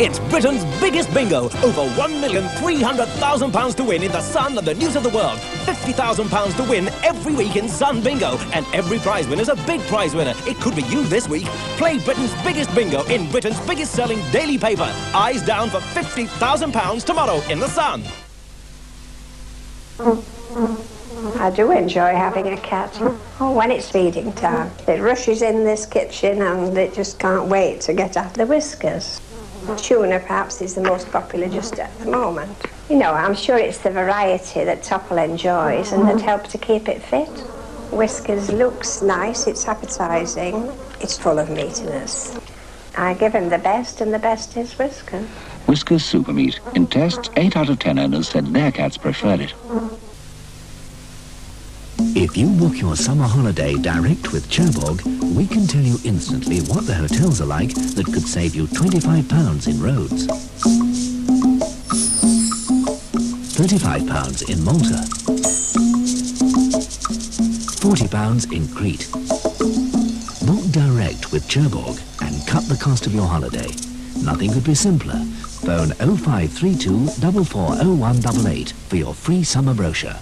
It's Britain's biggest bingo. Over £1,300,000 to win in The Sun and the News of the World. £50,000 to win every week in Sun Bingo. And every prize winner is a big prize winner. It could be you this week. Play Britain's biggest bingo in Britain's biggest selling daily paper. Eyes down for £50,000 tomorrow in The Sun. I do enjoy having a cat. Oh, when it's feeding time, it rushes in this kitchen and it just can't wait to get at the Whiskas. Tuna, perhaps, is the most popular just at the moment. You know, I'm sure it's the variety that Topple enjoys and that helps to keep it fit. Whiskas looks nice, it's appetising, it's full of meatiness. I give him the best, and the best is Whiskas. Whiskas Supermeat. In tests, 8 out of 10 owners said their cats preferred it. If you book your summer holiday direct with Cherbourg, we can tell you instantly what the hotels are like that could save you £25 in Rhodes, £35 in Malta, £40 in Crete. Book direct with Cherbourg and cut the cost of your holiday. Nothing could be simpler. Phone 0532 440188 for your free summer brochure.